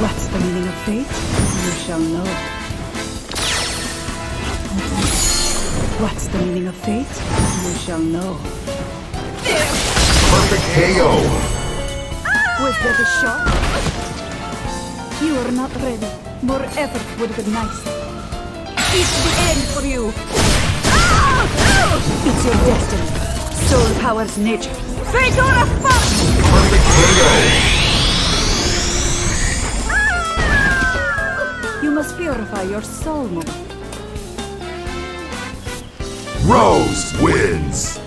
What's the meaning of fate? You shall know. What's the meaning of fate? You shall know. Perfect KO! Was that a shot? You are not ready. More effort would have been nice. It's the end for you! It's your destiny. Soul powers nature. Fate or a fuck! Perfect KO! You must purify your soul, Mom. Rose wins!